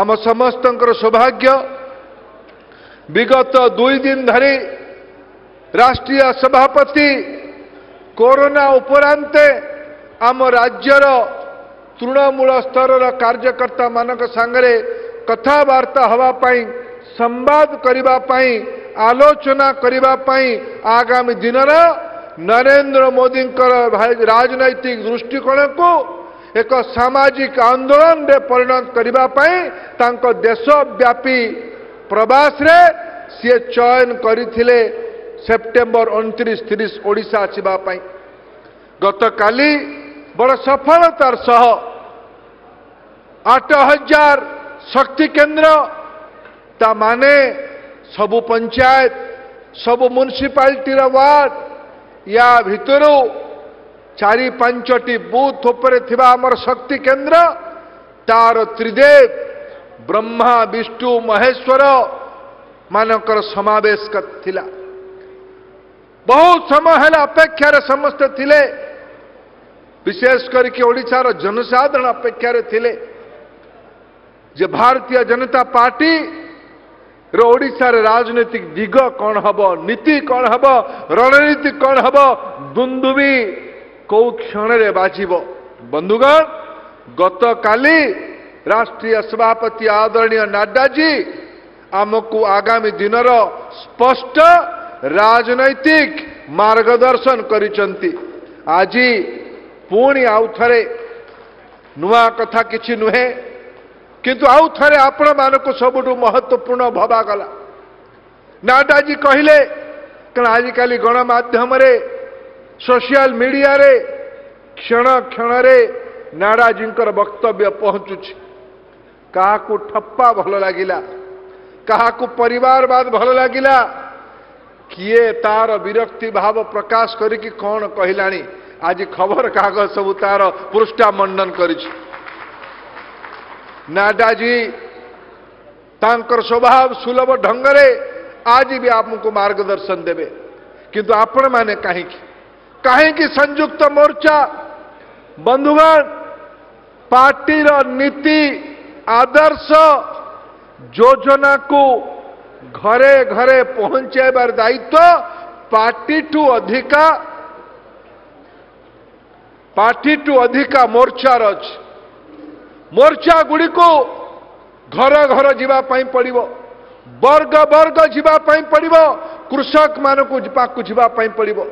आम समस्तर सौभाग्य विगत दुई दिन धरी राष्ट्रीय सभापति कोरोना उपरांते आम राज्यर तृणमूल स्तर कार्यकर्ता मानक सांगरे कथावार्ता हवापाई संवाद करने आलोचना करने आगामी दिन नरेंद्र मोदी राजनैतिक दृष्टिकोण को एक सामाजिक आंदोलन में परिणत करने देशव्यापी प्रवास रे सी चयन करथिले सेप्टेम्बर 29-30 ओडिशा आसवाई गत काली बड़ सफलतार सह 8,000 शक्ति केन्द्र ता माने सबु पंचायत सबु म्युनिसिपालिटी वार्ड या भितरू 4-5टी बूथ उपरे थिबा हमर शक्ति केन्द्र तार त्रिदेव ब्रह्मा विष्णु महेश्वर मानकर समावेश थिला। बहुत समय है अपेक्षार समस्त थिले विशेष करके ओडिशार जनसाधारण अपेक्षार थिले जे भारतीय जनता पार्टी ओडिशार राजनीतिक दिग कौन हब नीति कौन हब रणनीति कौन हब दुंदुबी कौ क्षण रे बाजिब। बंधुगण गत काली राष्ट्रीय सभापति आदरणीय नड्डा जी आमको आगामी दिनर स्पष्ट राजनैतिक मार्गदर्शन करिसंती। आजी पुणी आउथरे नुआ कथा किछि नुहे किंतु आउथरे आपण मानक सबुठु महत्वपूर्ण भबा गला। नड्डा जी कहिले कारण आजिकाली गणमाध्यम रे सोशल मीडिया रे क्षण क्षण रे नड्डा जींकर वक्तव्य पहुँचुछि। काहाकु ठप्पा भल लागिला काहाकु परिवारवाद भल लागिला किए तार विरक्ति भाव प्रकाश करिकि कौन कहलाणी आज खबर कागज सब तार पृष्ठा मंडन करिछि। नड्डा जी तांकर स्वभाव सुलभ ढंगरे आज भी आपको मार्गदर्शन देबे किंतु आपण माने काहेकि संयुक्त मोर्चा। बंधुगण पार्टी रो नीति आदर्श योजना को घरे घरे पहुंचाइबार दायित्व पार्टी टू अधिका मोर्चार अछि। मोर्चा गुड़ी को घर घर जीवाई पड़ वर्ग वर्ग जीवाई पड़ कृषक मान को जीवाई पड़